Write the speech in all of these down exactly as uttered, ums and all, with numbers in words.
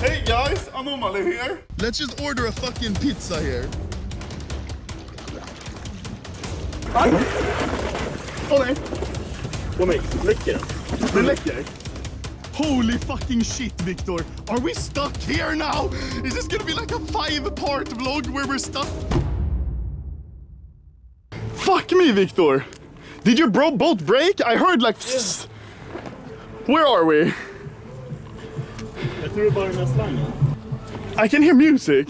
Hey guys, Anomaly here. Let's just order a fucking pizza here. Åh nej! Åh nej, läcker den. Den läcker. Holy fucking shit, Victor! Are we stuck here now? Is this gonna be like a five-part vlog where we're stuck? Fuck me, Victor! Did your bro boat break? I heard like... Yeah. Where are we? Jag tror bara den här slangen. I can hear music.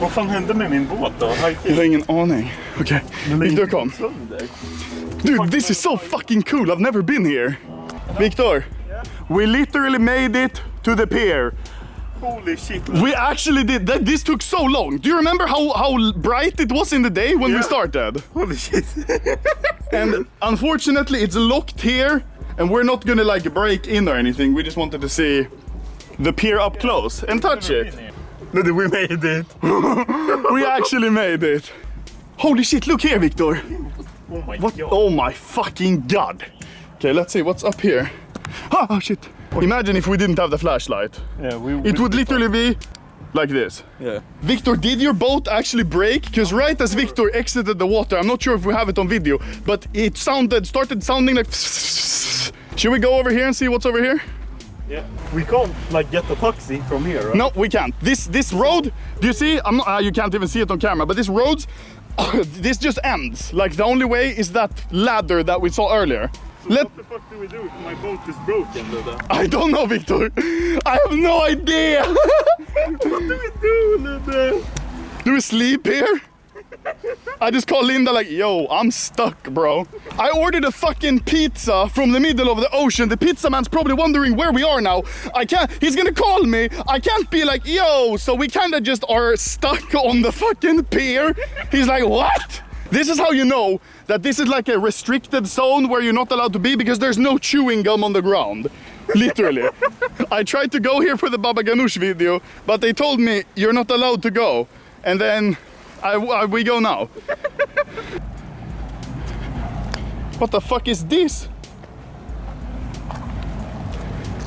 Vad fan hände med min båt då? Jag har ingen aning. Okej, okay. Victor kom. Dude, this is so fucking cool. I've never been here. Victor, we literally made it to the pier. Holy shit. Man. We actually did that. This took so long. Do you remember how, how bright it was in the day when yeah. we started? Holy shit. And unfortunately, it's locked here. And we're not gonna like break in or anything. We just wanted to see the pier up close and touch it. Linda, we made it. We actually made it. Holy shit, look here, Victor. Oh my what? God. Oh my fucking god. Okay, let's see what's up here. Oh, oh shit. Imagine if we didn't have the flashlight. Yeah, we would. It would literally be like this. Yeah. Victor, did your boat actually break? Because right as Victor exited the water, I'm not sure if we have it on video, but it sounded, started sounding like... Should we go over here and see what's over here? Yeah, we can't like get a taxi from here, right? No, we can't. This this road, do you see? I'm not, uh, you can't even see it on camera, but this road, this just ends. Like the only way is that ladder that we saw earlier. So Let... what the fuck do we do if my boat is broken, Linda? I don't know, Victor. I have no idea. What do we do, Linda? Do we sleep here? I just call Linda like, yo, I'm stuck, bro. I ordered a fucking pizza from the middle of the ocean. The pizza man's probably wondering where we are now. I can't, he's gonna call me. I can't be like, yo, so we kind of just are stuck on the fucking pier. He's like, what? This is how you know that this is like a restricted zone where you're not allowed to be because there's no chewing gum on the ground. Literally. I tried to go here for the Baba Ganoush video, but they told me you're not allowed to go. And then... I, I, we go now. What the fuck is this?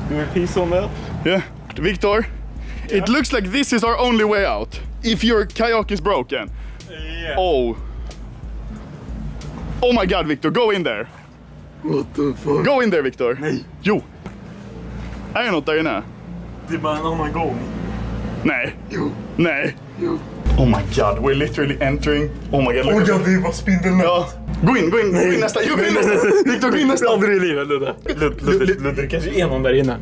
Do we piece on that? Yeah. Victor, yeah. It looks like this is our only way out. If your kayak is broken. Uh, yeah. Oh. Oh my god, Victor, go in there. What the fuck? Go in there, Victor. Nej. Jo. Är jag något där inne? Det är bara en annan gång. Nej. Jo. Nej. Jo. Oh my god, we're literally entering. Oh my god, look oh god, det var spindelnät. Ja. Gå in, gå in, gå in nästa. Jo, gå in nästa. Victor, gå in nästa. Aldrig i livet, Ludde. Ludde, kanske är någon där inne.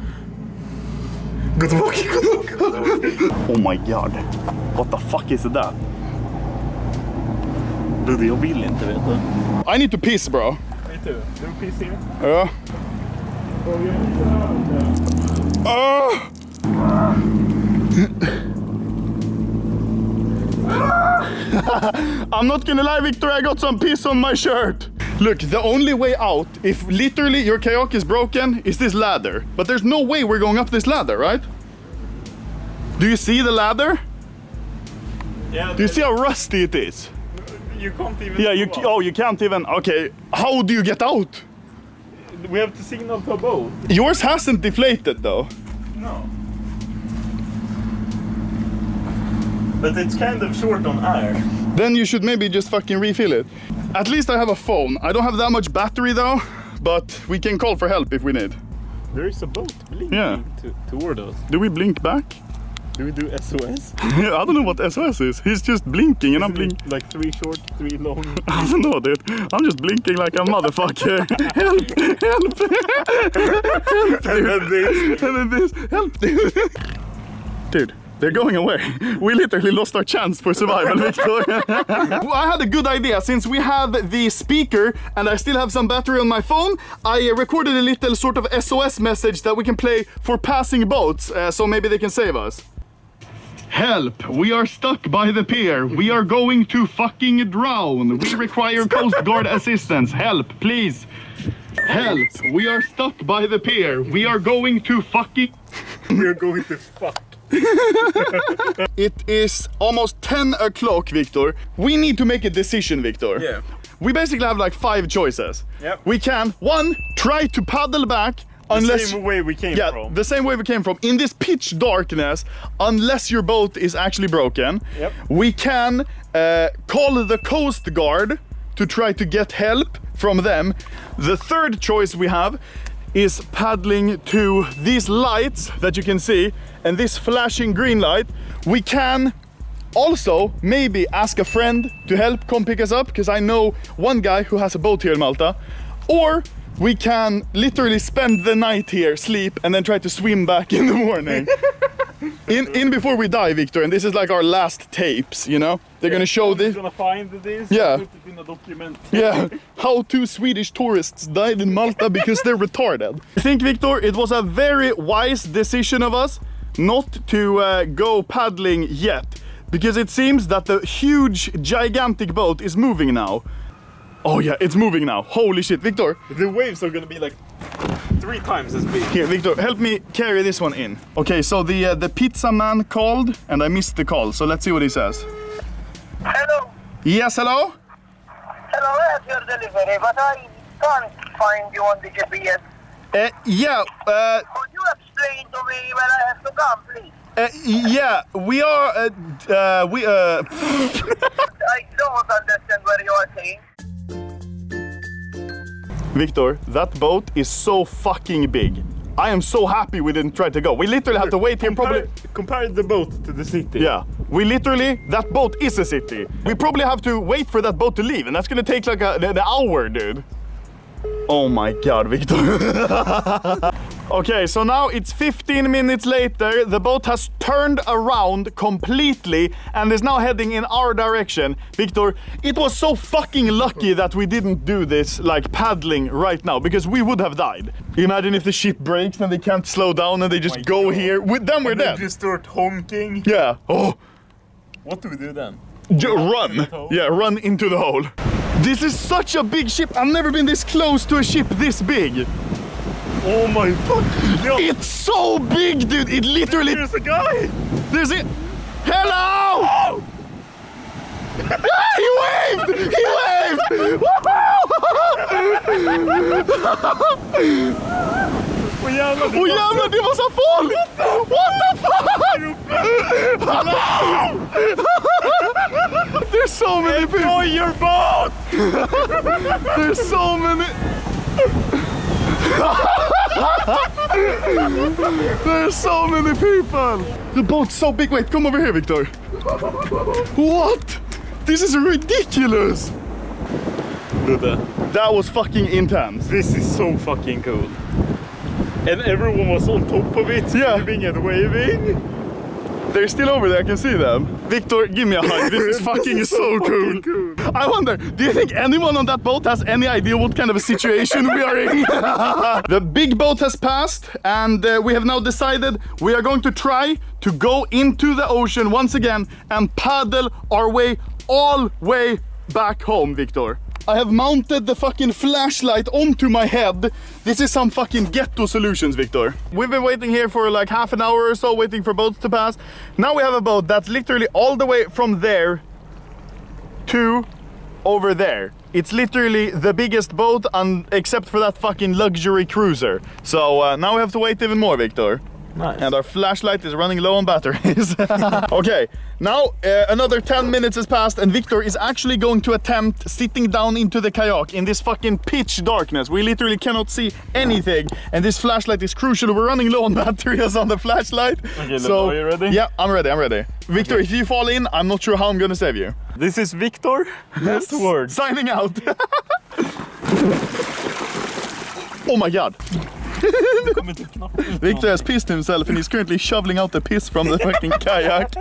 Gå tillbaka, gå tillbaka. Oh my god. What the fuck is that? Ludde, jag vill inte, vet du. I need to piss, bro. Vet du, du piss here? Ja. Åh! I'm not gonna lie, Victor, I got some piss on my shirt. Look, the only way out, if literally your kayak is broken, is this ladder. But there's no way we're going up this ladder, right? Do you see the ladder? Yeah. Do you see how rusty it is? You can't even... Yeah, you out. Oh, you can't even... Okay, how do you get out? We have to signal to a boat. Yours hasn't deflated, though. No. But it's kind of short on air. Then you should maybe just fucking refill it. At least I have a phone. I don't have that much battery though, but we can call for help if we need. There is a boat blinking yeah. to, toward us. Do we blink back? Do we do S O S? Yeah, I don't know what S O S is. He's just blinking and Isn't I'm blinking. Like three short, three long. I don't know, dude. I'm just blinking like a motherfucker. Help, help, help, dude. And then this, help, dude. Dude. They're going away. We literally lost our chance for survival, Victor. Well, I had a good idea. Since we have the speaker and I still have some battery on my phone, I recorded a little sort of S O S message that we can play for passing boats, uh, so maybe they can save us. Help! We are stuck by the pier. We are going to fucking drown. We require Coast Guard assistance. Help, please. Help! We are stuck by the pier. We are going to fucking... We are going to fuck. It is almost ten o'clock, Victor. We need to make a decision, Victor. Yeah. We basically have like five choices. Yep. We can, one, try to paddle back. The unless, same way we came yeah, from. The same way we came from. In this pitch darkness, unless your boat is actually broken, yep. we can uh, call the Coast Guard to try to get help from them. The third choice we have is paddling to these lights that you can see and this flashing green light. We can also maybe ask a friend to help come pick us up, because I know one guy who has a boat here in Malta. Or we can literally spend the night here, sleep, and then try to swim back in the morning. in in before we die, Victor, and this is like our last tapes, you know? They're yeah, gonna show this. They're gonna find this yeah. and put it in a document. Yeah, how two Swedish tourists died in Malta because they're retarded. I think, Victor, it was a very wise decision of us not to uh, go paddling yet, because it seems that the huge, gigantic boat is moving now. Oh yeah, it's moving now. Holy shit, Victor. The waves are gonna be like three times as big. Here, Victor, help me carry this one in. Okay, so the uh, the pizza man called and I missed the call. So let's see what he says. Hello. Yes, hello? Hello, I have your delivery, but I can't find you on the G P S. Uh, yeah, uh... Could you explain to me where I have to come, please? Uh, yeah, we are, uh, uh we, uh... I don't understand where you are saying. Victor, that boat is so fucking big. I am so happy we didn't try to go. We literally sure. had to wait here compare, probably... Compare the boat to the city. Yeah. We literally... That boat is a city. We probably have to wait for that boat to leave, and that's gonna take like a, an hour, dude. Oh my god, Victor. Okay, so now it's fifteen minutes later. The boat has turned around completely and is now heading in our direction. Victor, it was so fucking lucky that we didn't do this, like, paddling right now, because we would have died. Imagine if the ship breaks and they can't slow down and they just my go god. here. With them, we're and dead. They just start honking. Yeah. Oh. What do we do then? J run. Yeah, run into the hole. This is such a big ship. I've never been this close to a ship this big. Oh my fucking god. It's so big, dude. It literally... There's a guy. There's it. Hello! Oh! He waved! He waved! Oh, jävlar, oh, jävlar, det var så folk! What the fuck? There's so many people. Enjoy your boat! There's so many... There's so many people. The boat's so big. Wait, come over here, Victor. What? This is ridiculous. Linda. That was fucking intense. This is so fucking cool. And everyone was on top of it, waving yeah. and waving. They're still over there. I can see them. Victor, give me a hug. This is fucking this is so, so fucking cool. cool. I wonder, do you think anyone on that boat has any idea what kind of a situation we are in? The big boat has passed, and uh, we have now decided we are going to try to go into the ocean once again and paddle our way all way back home, Victor. I have mounted the fucking flashlight onto my head. This is some fucking ghetto solutions, Victor. We've been waiting here for like half an hour or so, waiting for boats to pass. Now we have a boat that's literally all the way from there to over there. It's literally the biggest boat, and except for that fucking luxury cruiser. So uh, now we have to wait even more, Victor. Nice. And our flashlight is running low on batteries. Okay, now uh, another ten minutes has passed, and Victor is actually going to attempt sitting down into the kayak in this fucking pitch darkness. We literally cannot see anything, and this flashlight is crucial. We're running low on batteries on the flashlight. Okay, so, are you ready? Yeah, I'm ready, I'm ready. Victor, okay. If you fall in, I'm not sure how I'm gonna save you. This is Victor, last word. Signing out. Oh my god. Victor has pissed himself and he's currently shoveling out the piss from the fucking kayak.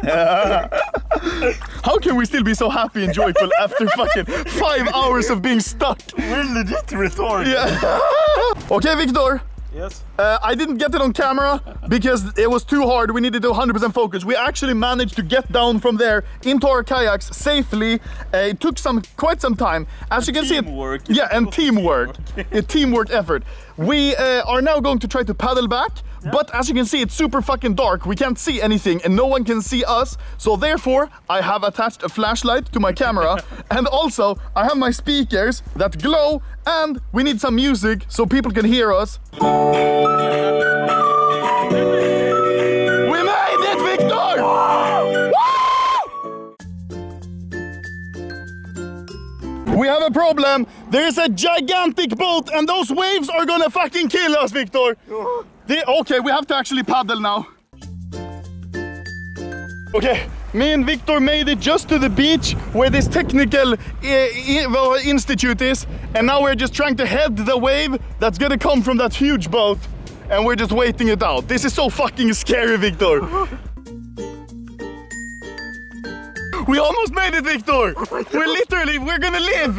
How can we still be so happy and joyful after fucking five hours of being stuck? We're legit retarded. Yeah. Okay, Victor. Yes. Uh, I didn't get it on camera because it was too hard. We needed to one hundred percent focus. We actually managed to get down from there into our kayaks safely. Uh, it took some quite some time. As you can see, teamwork. Yeah, and teamwork. A teamwork effort. We uh, are now going to try to paddle back, yeah. But as you can see, it's super fucking dark. We can't see anything and no one can see us. So therefore, I have attached a flashlight to my camera and also I have my speakers that glow, and we need some music so people can hear us. We made it, Victor! Woo! Woo! We have a problem. There's a gigantic boat and those waves are gonna fucking kill us, Victor. They, okay, we have to actually paddle now. Okay, me and Victor made it just to the beach where this technical uh, institute is, and now we're just trying to head the wave that's gonna come from that huge boat, and we're just waiting it out. This is so fucking scary, Victor. We almost made it, Victor. Oh, we're literally, we're gonna live.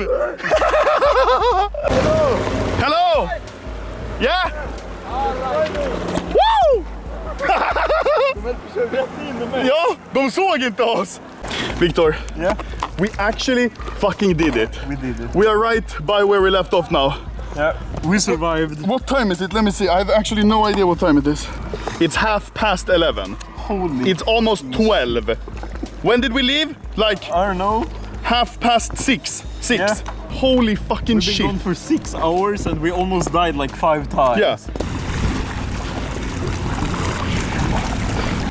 Hello. Hello. Yeah? Right. Woo! Ja, de såg inte oss. Victor, yeah? We actually fucking did it. We did it. We are right by where we left off now. Yeah, we survived. What time is it? Let me see. I have actually no idea what time it is. It's half past eleven. Holy. It's almost twelve. When did we leave? Like, I don't know. Half past six. Six. Yeah. Holy fucking We've been shit. Gone for six hours and we almost died like five times. Yeah.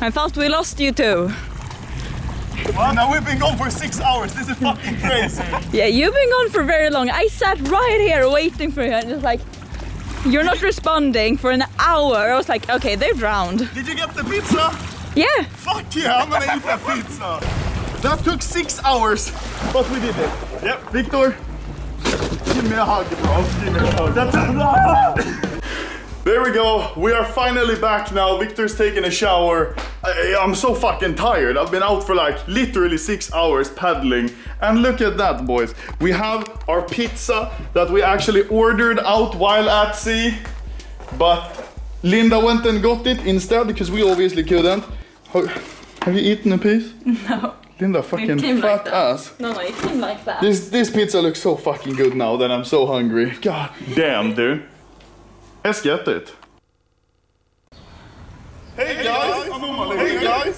I thought we lost you two. Well, now we've been gone for six hours. This is fucking crazy. Yeah, you've been gone for very long. I sat right here waiting for you and it's like, you're not responding for an hour. I was like, okay, they're drowned. Did you get the pizza? Yeah. Fuck yeah, I'm gonna eat that pizza. That took six hours, but we did it. Yep. Victor, give me a hug, bro. Give me a hug. That's There we go, we are finally back now. Victor's taking a shower. I, I'm so fucking tired. I've been out for like literally six hours paddling. And look at that, boys. We have our pizza that we actually ordered out while at sea. But Linda went and got it instead because we obviously couldn't. Have you eaten a piece? No. Linda, fucking fat like ass. No, no, it came like that. This, this pizza looks so fucking good now that I'm so hungry. God damn, dude. Let's get it. Hey guys! Anomaly! Hey guys!